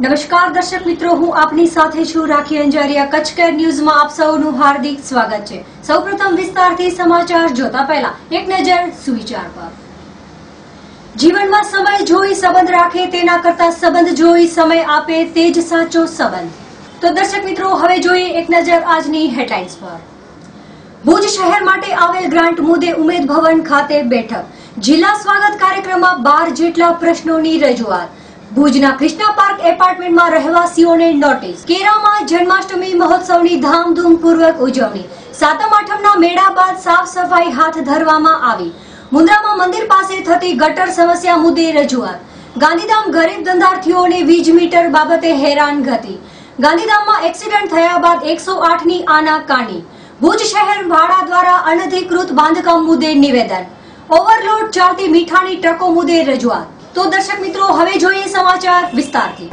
નમસ્કાર દર્શક મિત્રો, હું આપની સાથે છું રાખી અંજારિયા. કચ્છ કેર ન્યૂઝમાં આપ સૌનું હાર્દિક સ્વાગત છે. સૌપ્રથમ વિસ્તારથી સમાચાર જોતા પહેલા એક નજર સુવિચાર પર. જીવનમાં સમય જોઈ સંબંધ રાખે તેના કરતા સંબંધ જોઈ સમય આપે તે જ સાચો સંબંધ. તો દર્શક મિત્રો, હવે જોઈએ એક નજર આજની હેડલાઇન્સ પર. ભુજ શહેર માટે આવેલ ગ્રાન્ટ મુદ્દે ઉમેદ ભવન ખાતે બેઠક. જિલ્લા સ્વાગત કાર્યક્રમમાં 12 જેટલા પ્રશ્નોની રજૂઆત. ભુજના કૃષ્ણા પાર્ક એપાર્ટમેન્ટમાં રહેવાસીઓને નોટિસ. કેરામાં જન્માષ્ટમી મહોત્સવની ધામધૂમપૂર્વક ઉજવણી. સાતમ આઠમના મેળા બાદ સાફ સફાઈ હાથ ધરવામાં આવી. મુન્દ્રામાં મંદિર પાસે થતી ગટર સમસ્યા મુદ્દે રજૂઆત. ગાંધીધામ ગરીબ ધંધાર્થીઓને વીજ મીટર બાબતે હેરાનગતિ. ગાંધીધામમાં એક્સિડન્ટ થયા બાદ 108ની આનાકાની. ભુજ શહેર વાડા દ્વારા અનધિકૃત બાંધકામ મુદ્દે નિવેદન. ઓવરલોડ ચાલતી મીઠાની ટ્રકો મુદ્દે રજૂઆત. તો દર્શક મિત્રો, હવે જોઈએ સમાચાર વિસ્તારથી.